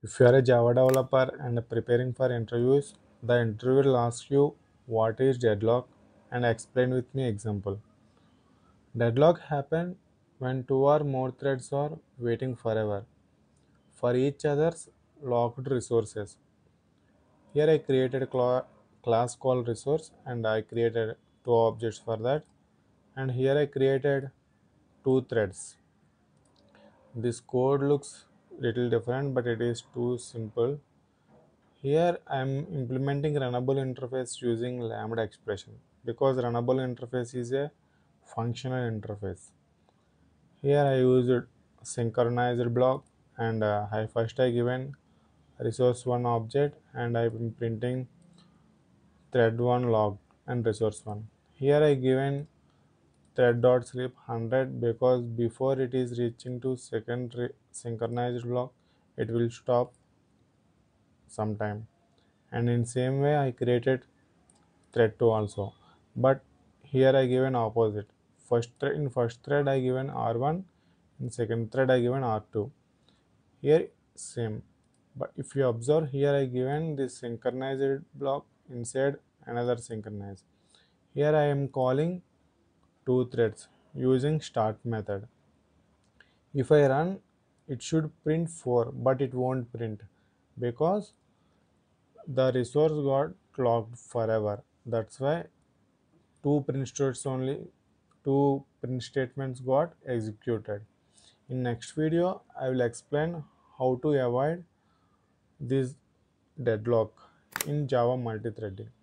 If you are a Java developer and preparing for interviews, the interviewer will ask you what is deadlock and explain with me example. Deadlock happens when two or more threads are waiting forever for each other's locked resources. Here I created a class called resource and I created two objects for that, and here I created two threads. This code looks little different, but it is too simple. Here I am implementing runnable interface using lambda expression, because runnable interface is a functional interface. Here I used synchronized block and #hashtag event resource1 object, and I am printing thread1 log and resource1. Here I given thread.sleep 100, because before it is reaching to second synchronized block it will stop sometime. And in same way I created thread 2 also, but here I given opposite. In first thread I given R1, in second thread I given R2. Here same, but if you observe, here I given this synchronized block inside another synchronized. Here I am calling two threads using start method. If I run, it should print 4, but it won't print because the resource got locked forever. That's why two print statements got executed. In next video, I will explain how to avoid this deadlock in Java multithreading.